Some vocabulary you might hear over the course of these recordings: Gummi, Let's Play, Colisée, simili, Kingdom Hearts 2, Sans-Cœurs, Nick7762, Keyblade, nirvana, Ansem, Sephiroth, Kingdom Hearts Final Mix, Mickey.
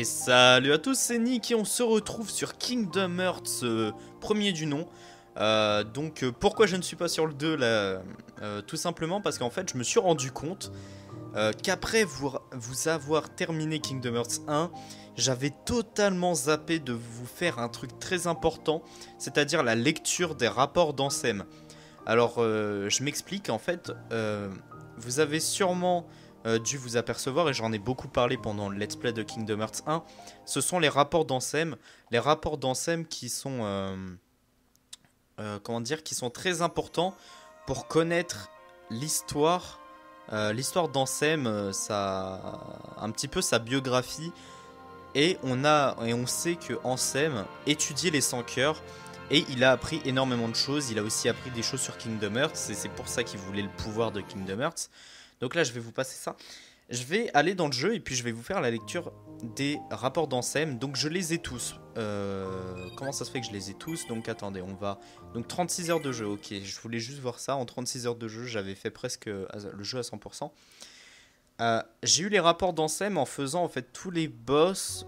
Et salut à tous, c'est Nick et on se retrouve sur Kingdom Hearts, premier du nom. Donc pourquoi je ne suis pas sur le 2 là, tout simplement parce qu'en fait je me suis rendu compte qu'après vous avoir terminé Kingdom Hearts 1, j'avais totalement zappé de vous faire un truc très important, c'est-à-dire la lecture des rapports d'Ansem. Alors je m'explique, en fait, vous avez sûrement dû vous apercevoir, et j'en ai beaucoup parlé pendant le let's play de Kingdom Hearts 1, ce sont les rapports d'Ansem, qui sont comment dire, qui sont très importants pour connaître l'histoire d'Ansem, un petit peu sa biographie, et on sait que Ansem étudiait les Sans-Cœurs et il a appris énormément de choses. Il a aussi appris des choses sur Kingdom Hearts et c'est pour ça qu'il voulait le pouvoir de Kingdom Hearts. Donc là je vais vous passer ça, je vais aller dans le jeu et puis je vais vous faire la lecture des rapports d'Ansem. Donc je les ai tous, comment ça se fait que je les ai tous? Donc attendez, on va... Donc 36 heures de jeu, ok, je voulais juste voir ça. En 36 heures de jeu, j'avais fait presque le jeu à 100%. J'ai eu les rapports d'Ansem en faisant en fait tous les boss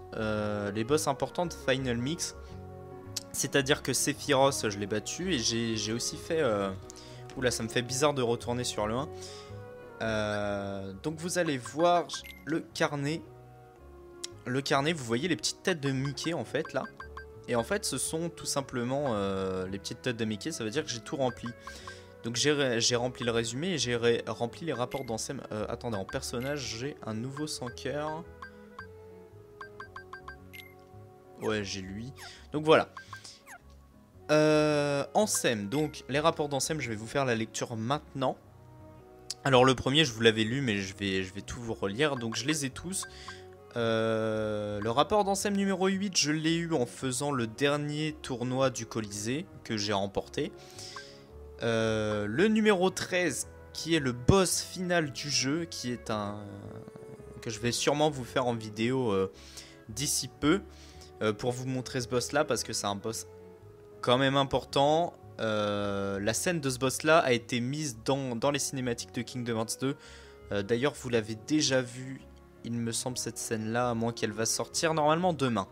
importants de Final Mix. C'est-à-dire que Sephiroth, je l'ai battu et j'ai aussi fait... Oula, ça me fait bizarre de retourner sur le 1. Donc vous allez voir le carnet. Le carnet, vous voyez les petites têtes de Mickey en fait là. Et en fait ce sont tout simplement les petites têtes de Mickey, ça veut dire que j'ai tout rempli. Donc j'ai rempli le résumé et j'ai rempli les rapports d'Ansem. Attendez, en personnage j'ai un nouveau Sans-Cœur. Ouais, j'ai lui. Donc voilà. Ansem, donc les rapports d'Ansem, je vais vous faire la lecture maintenant. Alors le premier, je vous l'avais lu, mais je vais tout vous relire, donc je les ai tous. Le rapport d'Ansem numéro 8, je l'ai eu en faisant le dernier tournoi du Colisée, que j'ai remporté. Le numéro 13, qui est le boss final du jeu, qui est un... que je vais sûrement vous faire en vidéo d'ici peu, pour vous montrer ce boss-là, parce que c'est un boss quand même important. La scène de ce boss là a été mise dans les cinématiques de Kingdom Hearts 2. D'ailleurs vous l'avez déjà vu, il me semble, cette scène là, à moins qu'elle va sortir normalement demain.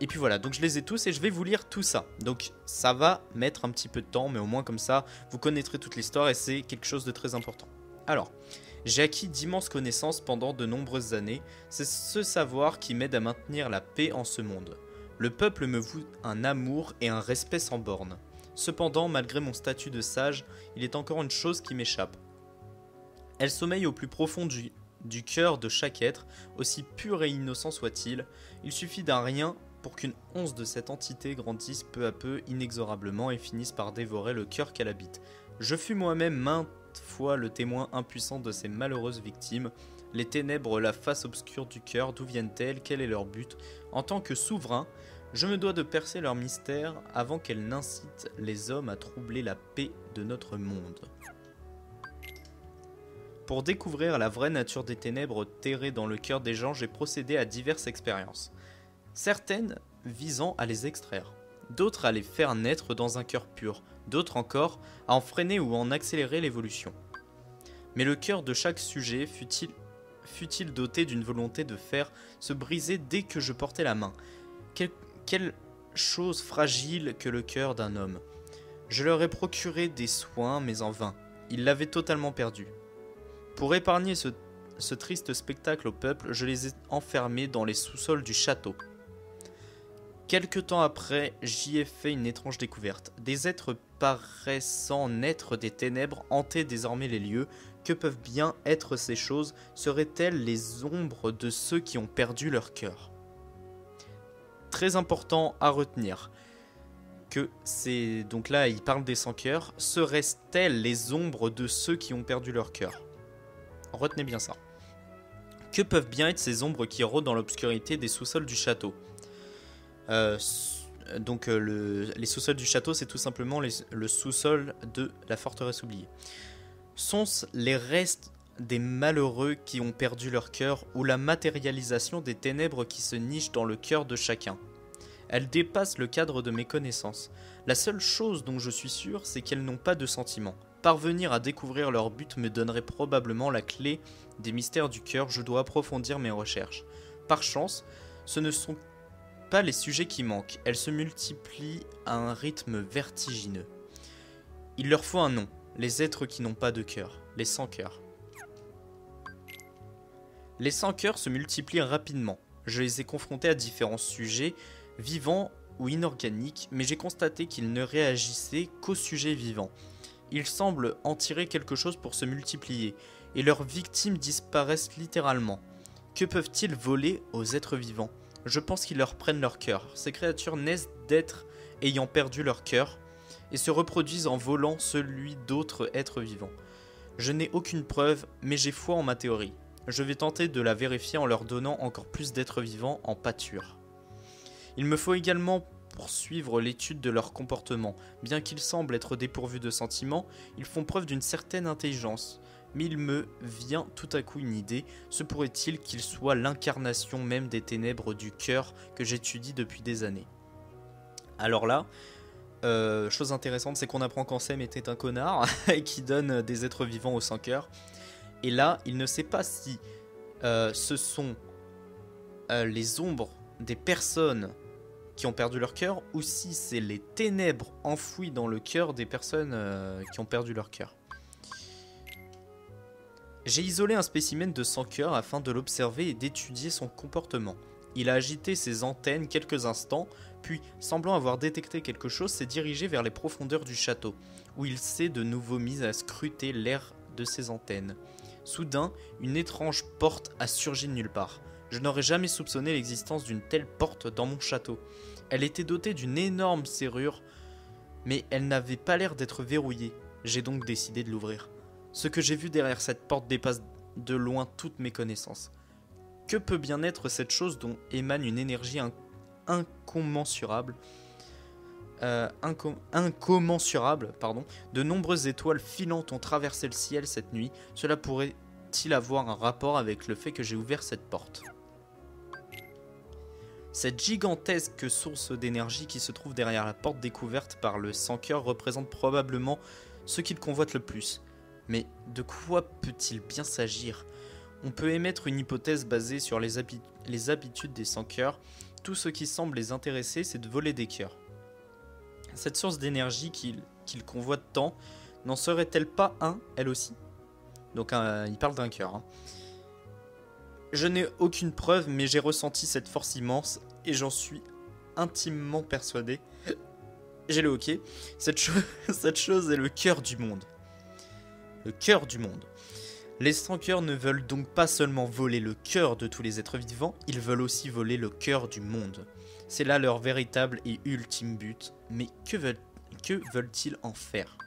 Et puis voilà, donc je les ai tous et je vais vous lire tout ça. Donc ça va mettre un petit peu de temps, mais au moins comme ça vous connaîtrez toute l'histoire et c'est quelque chose de très important. Alors, j'ai acquis d'immenses connaissances pendant de nombreuses années. C'est ce savoir qui m'aide à maintenir la paix en ce monde. Le peuple me voue un amour et un respect sans borne. Cependant, malgré mon statut de sage, il est encore une chose qui m'échappe. Elle sommeille au plus profond du cœur de chaque être, aussi pur et innocent soit-il. Il suffit d'un rien pour qu'une once de cette entité grandisse peu à peu, inexorablement, et finisse par dévorer le cœur qu'elle habite. Je fus moi-même maintes fois le témoin impuissant de ces malheureuses victimes. Les ténèbres, la face obscure du cœur, d'où viennent-elles? Quel est leur but? En tant que souverain, je me dois de percer leur mystère avant qu'elle n'incite les hommes à troubler la paix de notre monde. Pour découvrir la vraie nature des ténèbres terrées dans le cœur des gens, j'ai procédé à diverses expériences. Certaines visant à les extraire, d'autres à les faire naître dans un cœur pur, d'autres encore à en freiner ou en accélérer l'évolution. Mais le cœur de chaque sujet fut-il doté d'une volonté de fer, se briser dès que je portais la main. Quelle chose fragile que le cœur d'un homme. Je leur ai procuré des soins, mais en vain. Ils l'avaient totalement perdu. Pour épargner ce triste spectacle au peuple, je les ai enfermés dans les sous-sols du château. Quelque temps après, j'y ai fait une étrange découverte. Des êtres paraissant naître des ténèbres hantaient désormais les lieux. Que peuvent bien être ces choses? Seraient-elles les ombres de ceux qui ont perdu leur cœur? Très important à retenir, que c'est... Donc là, il parle des Sans-Cœurs. Seraient-elles les ombres de ceux qui ont perdu leur cœur? Retenez bien ça. Que peuvent bien être ces ombres qui rôdent dans l'obscurité des sous-sols du château? Les sous-sols du château, c'est tout simplement le sous-sol de la forteresse oubliée. Sont-ce les restes des malheureux qui ont perdu leur cœur, ou la matérialisation des ténèbres qui se nichent dans le cœur de chacun? Elles dépassent le cadre de mes connaissances. La seule chose dont je suis sûr, c'est qu'elles n'ont pas de sentiments. Parvenir à découvrir leur but me donnerait probablement la clé des mystères du cœur. Je dois approfondir mes recherches. par chance, ce ne sont pas les sujets qui manquent. Elles se multiplient à un rythme vertigineux. Il leur faut un nom. Les êtres qui n'ont pas de cœur. Les sans-cœurs. Les sans-cœurs se multiplient rapidement. Je les ai confrontés à différents sujets, vivants ou inorganiques, mais j'ai constaté qu'ils ne réagissaient qu'aux sujets vivants. Ils semblent en tirer quelque chose pour se multiplier, et leurs victimes disparaissent littéralement. Que peuvent-ils voler aux êtres vivants? Je pense qu'ils leur prennent leur cœur. Ces créatures naissent d'êtres ayant perdu leur cœur, et se reproduisent en volant celui d'autres êtres vivants. Je n'ai aucune preuve, mais j'ai foi en ma théorie. Je vais tenter de la vérifier en leur donnant encore plus d'êtres vivants en pâture. Il me faut également poursuivre l'étude de leur comportement. Bien qu'ils semblent être dépourvus de sentiments, ils font preuve d'une certaine intelligence. Mais il me vient tout à coup une idée. Se pourrait-il qu'ils soient l'incarnation même des ténèbres du cœur que j'étudie depuis des années? Alors là... chose intéressante, c'est qu'on apprend qu'Ansem était un connard qui donne des êtres vivants aux sans-cœurs. Et là, il ne sait pas si ce sont les ombres des personnes qui ont perdu leur cœur ou si c'est les ténèbres enfouies dans le cœur des personnes qui ont perdu leur cœur. J'ai isolé un spécimen de sans-cœur afin de l'observer et d'étudier son comportement. Il a agité ses antennes quelques instants, puis, semblant avoir détecté quelque chose, s'est dirigé vers les profondeurs du château, où il s'est de nouveau mis à scruter l'air de ses antennes. Soudain, une étrange porte a surgi de nulle part. Je n'aurais jamais soupçonné l'existence d'une telle porte dans mon château. Elle était dotée d'une énorme serrure, mais elle n'avait pas l'air d'être verrouillée. J'ai donc décidé de l'ouvrir. Ce que j'ai vu derrière cette porte dépasse de loin toutes mes connaissances. Que peut bien être cette chose dont émane une énergie incommensurable, incommensurable, de nombreuses étoiles filantes ont traversé le ciel cette nuit. Cela pourrait-il avoir un rapport avec le fait que j'ai ouvert cette porte? Cette gigantesque source d'énergie qui se trouve derrière la porte découverte par le sans-cœur représente probablement ce qu'il convoite le plus. Mais de quoi peut-il bien s'agir ? On peut émettre une hypothèse basée sur les habitudes des sans-cœurs. Tout ce qui semble les intéresser, c'est de voler des cœurs. Cette source d'énergie qu'ils convoitent tant, n'en serait-elle pas un, elle aussi? Donc il parle d'un cœur. Je n'ai aucune preuve, mais j'ai ressenti cette force immense, et j'en suis intimement persuadé. J'ai le hoquet. Cette chose est le cœur du monde. Le cœur du monde. Les sans-cœurs ne veulent donc pas seulement voler le cœur de tous les êtres vivants, ils veulent aussi voler le cœur du monde. C'est là leur véritable et ultime but, mais que veulent-ils en faire?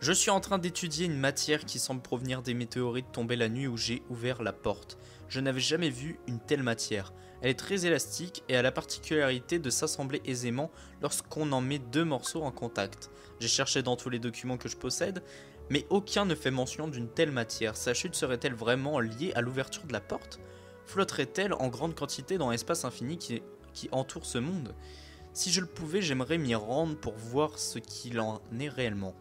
Je suis en train d'étudier une matière qui semble provenir des météorites tombées la nuit où j'ai ouvert la porte. Je n'avais jamais vu une telle matière. Elle est très élastique et a la particularité de s'assembler aisément lorsqu'on en met deux morceaux en contact. J'ai cherché dans tous les documents que je possède, mais aucun ne fait mention d'une telle matière. Sa chute serait-elle vraiment liée à l'ouverture de la porte? Flotterait-elle en grande quantité dans l'espace infini qui entoure ce monde? Si je le pouvais, j'aimerais m'y rendre pour voir ce qu'il en est réellement.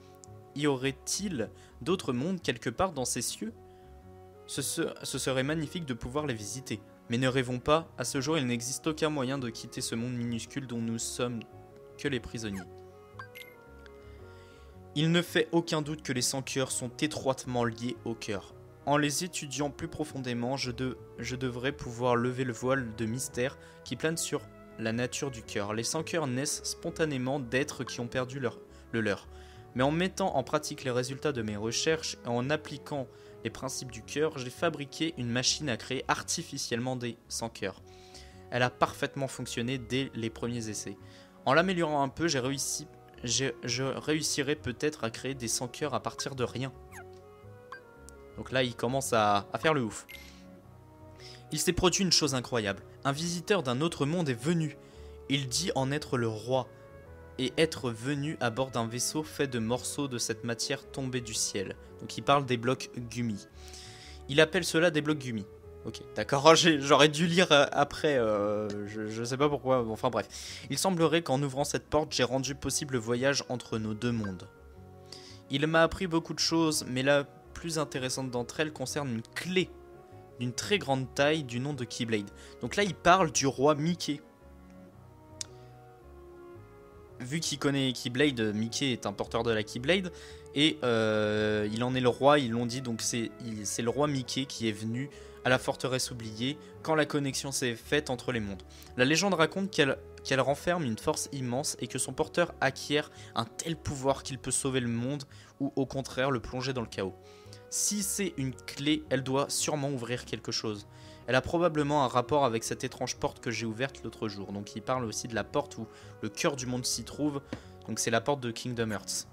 Y aurait-il d'autres mondes quelque part dans ces cieux? Ce serait magnifique de pouvoir les visiter. Mais ne rêvons pas, à ce jour il n'existe aucun moyen de quitter ce monde minuscule dont nous sommes que les prisonniers. Il ne fait aucun doute que les sans-cœurs sont étroitement liés au cœur. En les étudiant plus profondément, je devrais pouvoir lever le voile de mystère qui plane sur la nature du cœur. Les sans-cœurs naissent spontanément d'êtres qui ont perdu le leur. Mais en mettant en pratique les résultats de mes recherches et en appliquant les principes du cœur, j'ai fabriqué une machine à créer artificiellement des sans-cœurs. Elle a parfaitement fonctionné dès les premiers essais. En l'améliorant un peu, je réussirai peut-être à créer des sans-cœurs à partir de rien. Donc là, il commence à faire le ouf. Il s'est produit une chose incroyable. Un visiteur d'un autre monde est venu. Il dit en être le roi et être venu à bord d'un vaisseau fait de morceaux de cette matière tombée du ciel. Donc il parle des blocs Gummi. Il appelle cela des blocs Gummi. Ok, d'accord, j'aurais dû lire après, je sais pas pourquoi, bon, enfin bref. Il semblerait qu'en ouvrant cette porte, j'ai rendu possible le voyage entre nos deux mondes. Il m'a appris beaucoup de choses, mais la plus intéressante d'entre elles concerne une clé d'une très grande taille du nom de Keyblade. Donc là, il parle du roi Mickey. Vu qu'il connaît Keyblade, Mickey est un porteur de la Keyblade. Et il en est le roi, ils l'ont dit. Donc c'est le roi Mickey qui est venu à la forteresse oubliée quand la connexion s'est faite entre les mondes. La légende raconte qu'elle renferme une force immense et que son porteur acquiert un tel pouvoir qu'il peut sauver le monde ou au contraire le plonger dans le chaos. Si c'est une clé, elle doit sûrement ouvrir quelque chose. Elle a probablement un rapport avec cette étrange porte que j'ai ouverte l'autre jour. Donc il parle aussi de la porte où le cœur du monde s'y trouve. Donc c'est la porte de Kingdom Hearts.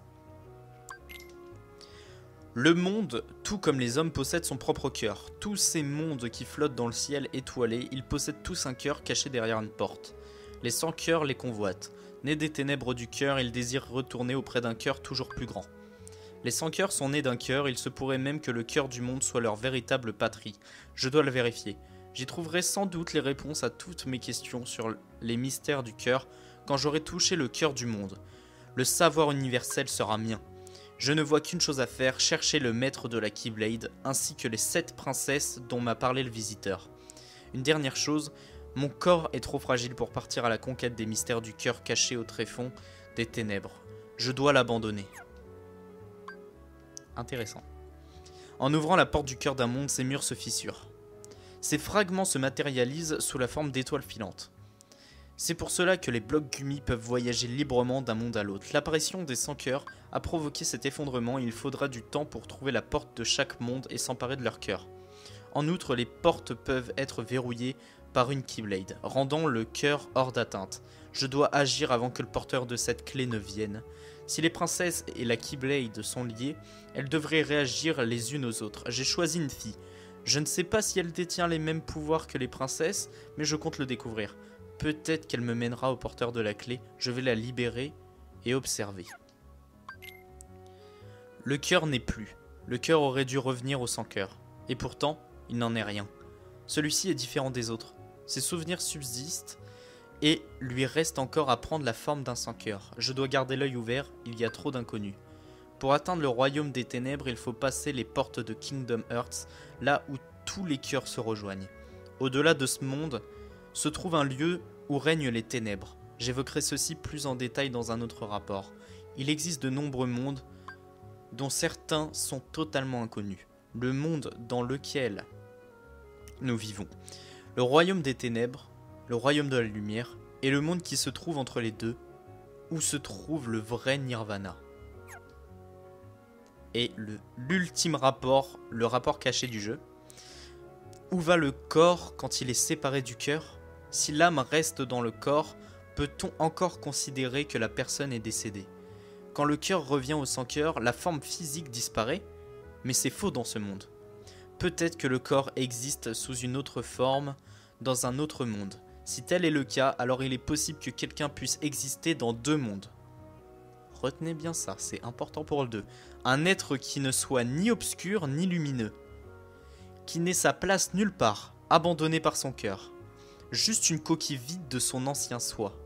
Le monde, tout comme les hommes, possède son propre cœur. Tous ces mondes qui flottent dans le ciel étoilé, ils possèdent tous un cœur caché derrière une porte. Les sans-cœurs les convoitent. Nés des ténèbres du cœur, ils désirent retourner auprès d'un cœur toujours plus grand. Les sans-cœurs sont nés d'un cœur, il se pourrait même que le cœur du monde soit leur véritable patrie. Je dois le vérifier. J'y trouverai sans doute les réponses à toutes mes questions sur les mystères du cœur quand j'aurai touché le cœur du monde. Le savoir universel sera mien. Je ne vois qu'une chose à faire, chercher le maître de la Keyblade, ainsi que les 7 princesses dont m'a parlé le visiteur. Une dernière chose, mon corps est trop fragile pour partir à la conquête des mystères du cœur cachés au tréfonds des ténèbres. Je dois l'abandonner. Intéressant. En ouvrant la porte du cœur d'un monde, ses murs se fissurent. Ces fragments se matérialisent sous la forme d'étoiles filantes. C'est pour cela que les blocs Gummi peuvent voyager librement d'un monde à l'autre. L'apparition des sans-cœurs a provoqué cet effondrement et il faudra du temps pour trouver la porte de chaque monde et s'emparer de leur cœur. En outre, les portes peuvent être verrouillées par une Keyblade, rendant le cœur hors d'atteinte. Je dois agir avant que le porteur de cette clé ne vienne. Si les princesses et la Keyblade sont liées, elles devraient réagir les unes aux autres. J'ai choisi une fille. Je ne sais pas si elle détient les mêmes pouvoirs que les princesses, mais je compte le découvrir. Peut-être qu'elle me mènera au porteur de la clé, je vais la libérer et observer. Le cœur n'est plus. Le cœur aurait dû revenir au sans-cœur. Et pourtant, il n'en est rien. Celui-ci est différent des autres. Ses souvenirs subsistent et lui reste encore à prendre la forme d'un sans-cœur. Je dois garder l'œil ouvert, il y a trop d'inconnus. Pour atteindre le royaume des ténèbres, il faut passer les portes de Kingdom Hearts, là où tous les cœurs se rejoignent. Au-delà de ce monde, se trouve un lieu où règnent les ténèbres. J'évoquerai ceci plus en détail dans un autre rapport. Il existe de nombreux mondes, dont certains sont totalement inconnus. Le monde dans lequel nous vivons, le royaume des ténèbres, le royaume de la lumière, et le monde qui se trouve entre les deux, où se trouve le vrai nirvana. Et l'ultime rapport, le rapport caché du jeu. Où va le corps quand il est séparé du cœur ? Si l'âme reste dans le corps, peut-on encore considérer que la personne est décédée ? Quand le cœur revient au sans-cœur, la forme physique disparaît, mais c'est faux dans ce monde. Peut-être que le corps existe sous une autre forme, dans un autre monde. Si tel est le cas, alors il est possible que quelqu'un puisse exister dans deux mondes. Retenez bien ça, c'est important pour le 2. Un être qui ne soit ni obscur ni lumineux, qui n'ait sa place nulle part, abandonné par son cœur. Juste une coquille vide de son ancien soi.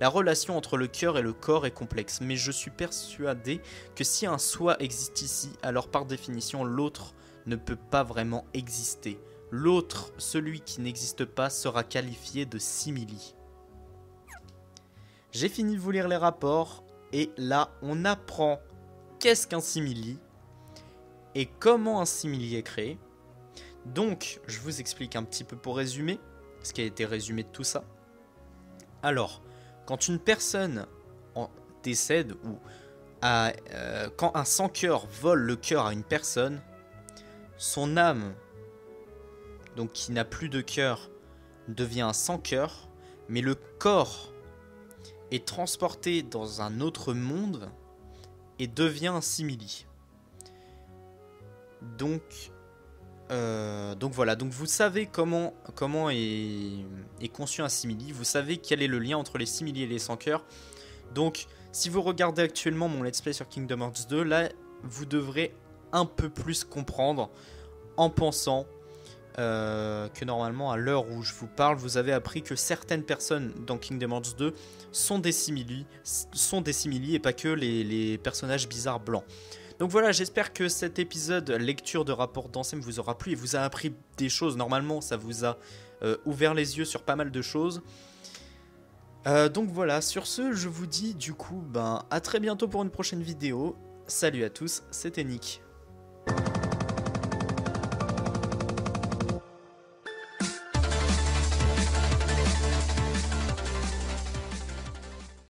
La relation entre le cœur et le corps est complexe, mais je suis persuadé que si un soi existe ici, alors par définition l'autre ne peut pas vraiment exister. L'autre, celui qui n'existe pas, sera qualifié de simili. J'ai fini de vous lire les rapports, et là on apprend qu'est-ce qu'un simili et comment un simili est créé. Donc, je vous explique un petit peu pour résumer, ce qui a été résumé de tout ça. Alors, quand une personne décède ou quand un sans-cœur vole le cœur à une personne, son âme, donc qui n'a plus de cœur, devient un sans-cœur, mais le corps est transporté dans un autre monde et devient un simili. Donc voilà, donc vous savez comment est conçu un simili, vous savez quel est le lien entre les simili et les sans-cœurs. Donc si vous regardez actuellement mon let's play sur Kingdom Hearts 2, là vous devrez un peu plus comprendre en pensant que normalement à l'heure où je vous parle, vous avez appris que certaines personnes dans Kingdom Hearts 2 sont des simili et pas que les personnages bizarres blancs. Donc voilà, j'espère que cet épisode lecture de rapport d'Ansem vous aura plu et vous a appris des choses. Normalement, ça vous a ouvert les yeux sur pas mal de choses. Donc voilà, sur ce, je vous dis du coup, ben, à très bientôt pour une prochaine vidéo. Salut à tous, c'était Nick.